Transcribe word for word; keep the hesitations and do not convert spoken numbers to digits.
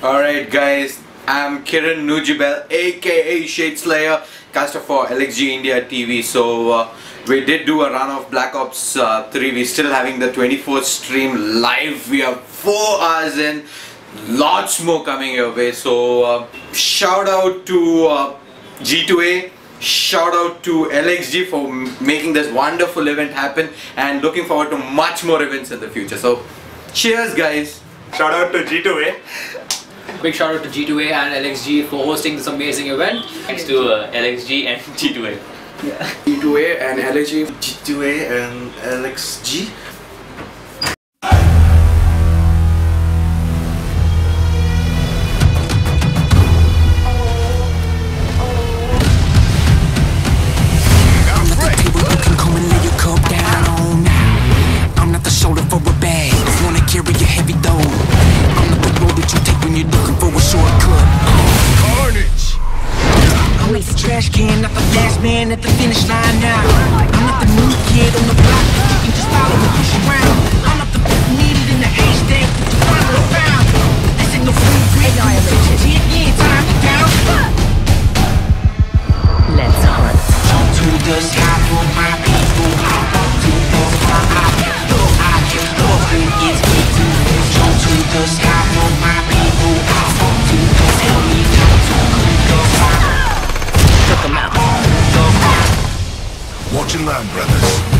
Alright guys, I'm Kiran Nujibel aka Shadeslayer, caster for L X G India T V. So uh, we did do a run of Black Ops uh, three. We're still having the twenty-fourth stream live. We are four hours in, lots more coming your way. So uh, shout out to uh, G two A, shout out to L X G for making this wonderful event happen, and looking forward to much more events in the future. So cheers guys. Shout out to G two A. Big shout out to G two A and L X G for hosting this amazing event. Thanks to uh, L X G and G two A. Yeah. G two A and L X G. G two A and L X G. Trash can, not the last man at the finish line now. I'm not the new kid on the block, you can just follow and push around. I'm not the best needed in the age day, but you finally found. This ain't no free grip, you fit your head, yeah, time to go. Let's hunt. Jump to the sky for my people, I want to know why I know I can love when it's me too. Jump to the sky for my people, I want to know, tell me how to cook the fire. Watch and learn, brothers.